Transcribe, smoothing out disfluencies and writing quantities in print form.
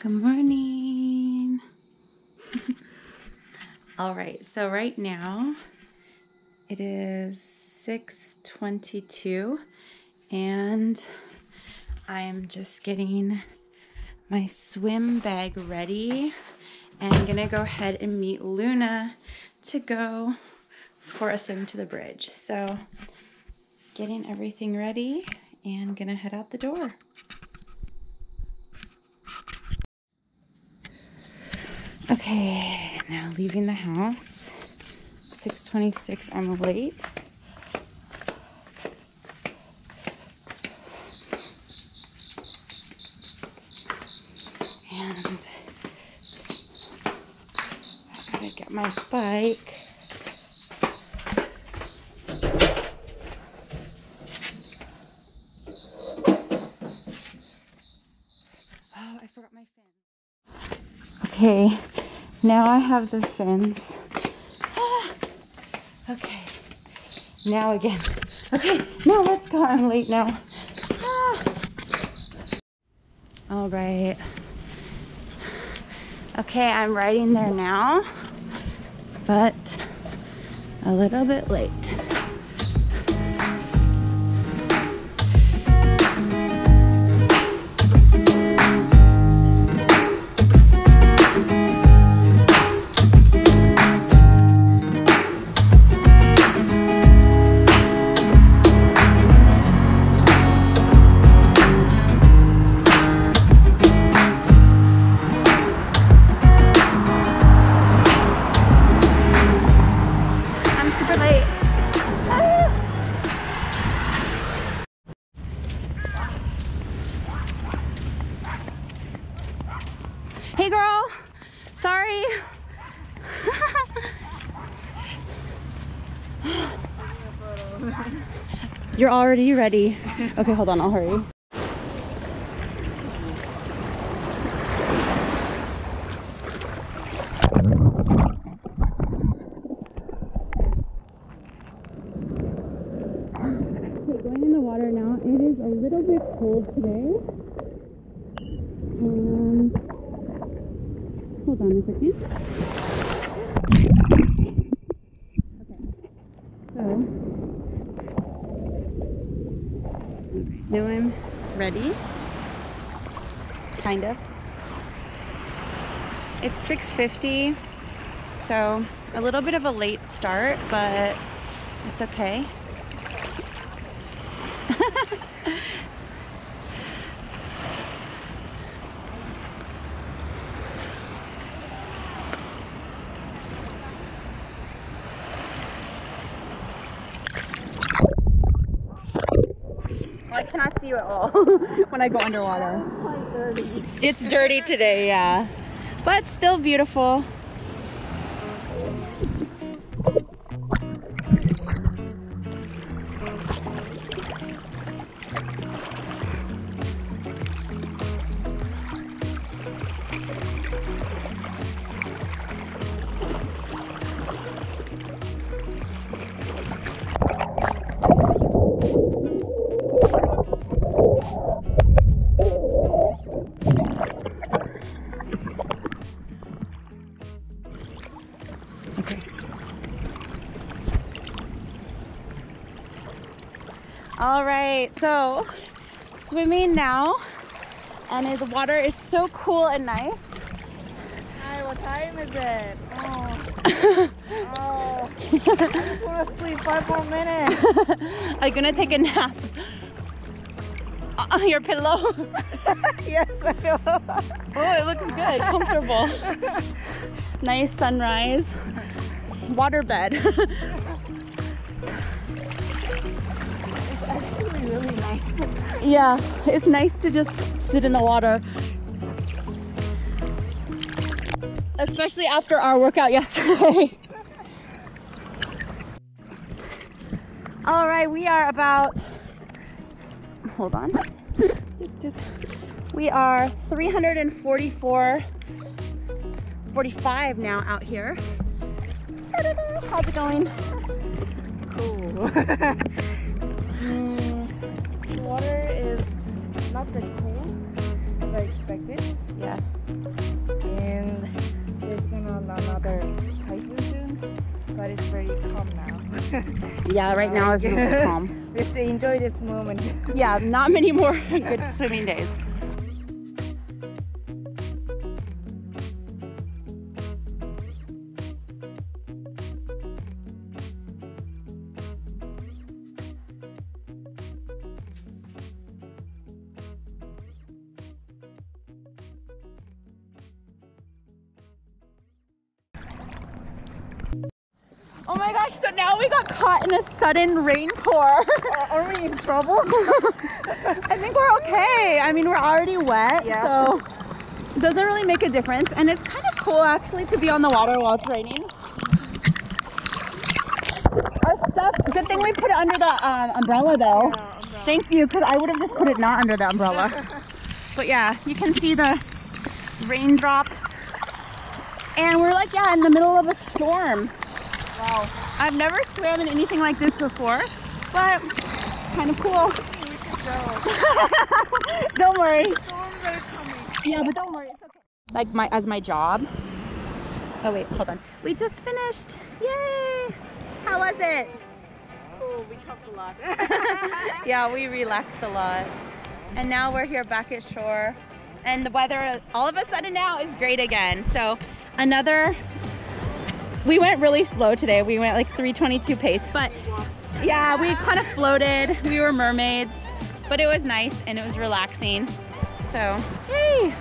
Good morning. All right, so right now it is 6:22 and I am just getting my swim bag ready, and I'm gonna go ahead and meet Luna to go for a swim to the bridge. So getting everything ready and gonna head out the door. Okay, now leaving the house. 6:26, I'm late. And I gotta get my bike. Oh, I forgot my fin. Okay. Now I have the fins. Ah, okay. Now again. Okay, now let's go. I'm late now. Ah. All right. Okay, I'm riding there now, but a little bit late. Hey girl, sorry. You're already ready. Okay, hold on, I'll hurry. Okay, going in the water now. It is a little bit cold today. Hold on a second. Okay. So now I'm ready. Kind of. It's 6:50, so a little bit of a late start, but it's okay. I cannot see you at all when I go underwater. It's dirty today, yeah. But still beautiful. All right, so swimming now, and the water is so cool and nice. Hi, what time is it? Oh, oh. I just want to sleep 5 more minutes. Are you gonna take a nap? On your pillow? Yes, my pillow. Oh, it looks good, comfortable. Nice sunrise, waterbed. Really nice. Yeah, it's nice to just sit in the water. Especially after our workout yesterday. All right, we are about, hold on. We are 345 now out here. How's it going? Cool. The water is not that cool as I expected. Yeah. and there's gonna be another typhoon soon, but it's very calm now. Yeah, right now it's really calm. Just enjoy this moment. Yeah, not many more good swimming days. Oh my gosh, so now we got caught in a sudden rainpour. Are we in trouble? I think we're okay. I mean, we're already wet, yeah. So it doesn't really make a difference. And it's kind of cool actually to be on the water while it's raining. Our stuff, good thing we put it under the umbrella though. Yeah, umbrella. Thank you, because I would have just put it not under the umbrella. But yeah, you can see the raindrop. And we're like, yeah, in the middle of a storm. Wow. I've never swam in anything like this before, but kind of cool. We should go. Don't worry. Storms are coming. Yeah, but don't worry. It's okay. Like as my job. Oh wait, hold on. We just finished. Yay! How was it? Oh, we talked a lot. Yeah, we relaxed a lot. And now we're here back at shore, and the weather all of a sudden now is great again. So another. We went really slow today. We went like 3:22 pace, but yeah, we kind of floated. We were mermaids, but it was nice and it was relaxing. So, yay!